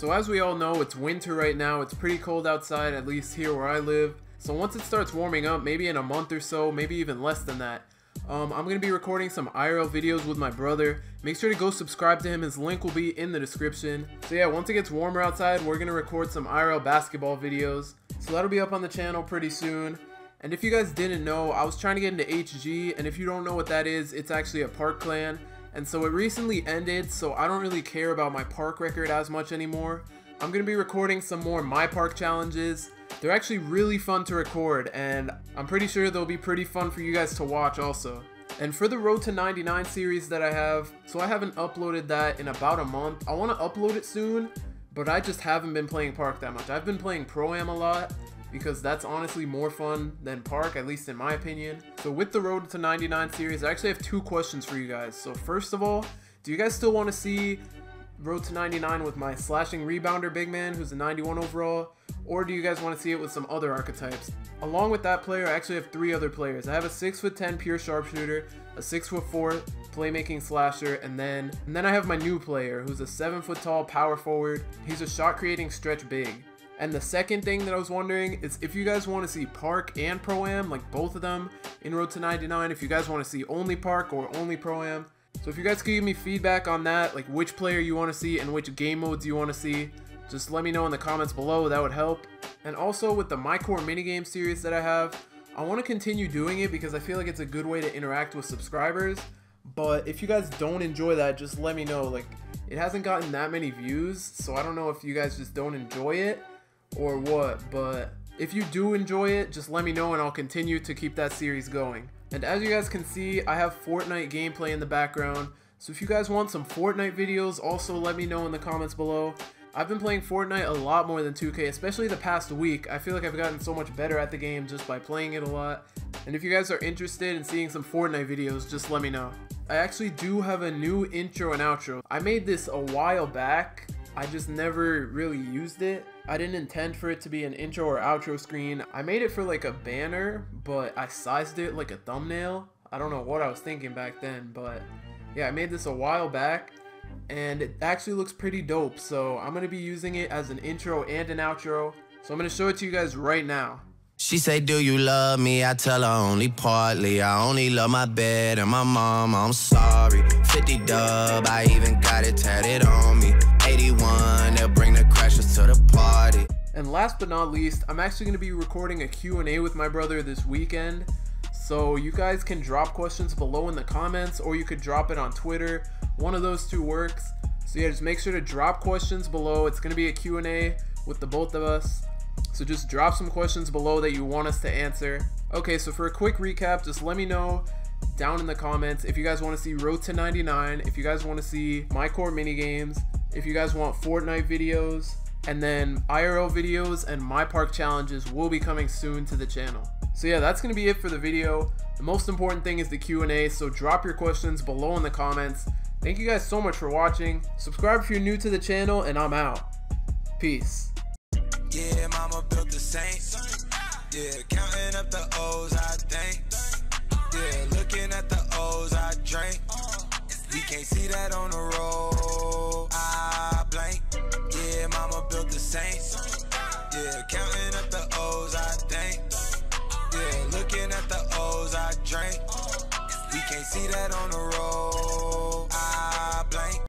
So as we all know, it's winter right now. It's pretty cold outside, at least here where I live. So once it starts warming up, maybe in a month or so, maybe even less than that, I'm going to be recording some IRL videos with my brother. Make sure to go subscribe to him. His link will be in the description. So yeah, once it gets warmer outside, we're going to record some IRL basketball videos. So that'll be up on the channel pretty soon. And if you guys didn't know, I was trying to get into HG, and if you don't know what that is, it's actually a park clan. And so it recently ended, so I don't really care about my park record as much anymore. I'm going to be recording some more MyPark challenges. They're actually really fun to record, and I'm pretty sure they'll be pretty fun for you guys to watch also. And for the Road to 99 series that I have, so I haven't uploaded that in about a month. I want to upload it soon, but I just haven't been playing park that much. I've been playing Pro-Am a lot, because that's honestly more fun than park, at least in my opinion. So with the Road to 99 series, I actually have two questions for you guys. So first of all, do you guys still want to see Road to 99 with my slashing rebounder big man, who's a 91 overall, or do you guys want to see it with some other archetypes? Along with that player, I actually have three other players. I have a 6'10" pure sharpshooter, a 6'4" playmaking slasher, and then I have my new player, who's a 7-foot-tall power forward. He's a shot creating stretch big. And the second thing that I was wondering is if you guys want to see Park and Pro-Am, like both of them in Road to 99, if you guys want to see only Park or only Pro-Am. So if you guys could give me feedback on that, like which player you want to see and which game modes you want to see, just let me know in the comments below, that would help. And also with the MyCourt minigame series that I have, I want to continue doing it because I feel like it's a good way to interact with subscribers. But if you guys don't enjoy that, just let me know. Like, it hasn't gotten that many views, so I don't know if you guys just don't enjoy it or what, but if you do enjoy it, just let me know and I'll continue to keep that series going. And as you guys can see, I have Fortnite gameplay in the background, so if you guys want some Fortnite videos, also let me know in the comments below. I've been playing Fortnite a lot more than 2K, especially the past week. I feel like I've gotten so much better at the game just by playing it a lot. And if you guys are interested in seeing some Fortnite videos, just let me know. I actually do have a new intro and outro. I made this a while back, I just never really used it. I didn't intend for it to be an intro or outro screen. I made it for like a banner, but I sized it like a thumbnail. I don't know what I was thinking back then, but yeah, I made this a while back and it actually looks pretty dope. So I'm going to be using it as an intro and an outro. So I'm going to show it to you guys right now. She say, do you love me? I tell her only partly. I only love my bed and my mom. I'm sorry. 50 dub, I even got it tatted on me. 81, they'll bring the crashes to the party. And last but not least, I'm actually going to be recording a Q&A with my brother this weekend. So you guys can drop questions below in the comments, or you could drop it on Twitter. One of those two works. So yeah, just make sure to drop questions below. It's going to be a Q&A with the both of us. So just drop some questions below that you want us to answer. Okay, so for a quick recap, just let me know down in the comments if you guys want to see Road to 99, if you guys want to see MyCourt minigames, if you guys want Fortnite videos, and then IRL videos and MyPark challenges will be coming soon to the channel. So yeah, that's going to be it for the video. The most important thing is the Q&A, so drop your questions below in the comments. Thank you guys so much for watching. Subscribe if you're new to the channel, and I'm out. Peace. Yeah, mama built the Saints. Yeah, counting up the O's, I think. Yeah, looking at the O's, I drank. We can't see that on the road, I blank. Yeah, mama built the Saints. Yeah, counting up the O's, I think. Yeah, looking at the O's, I drank. We can't see that on the road.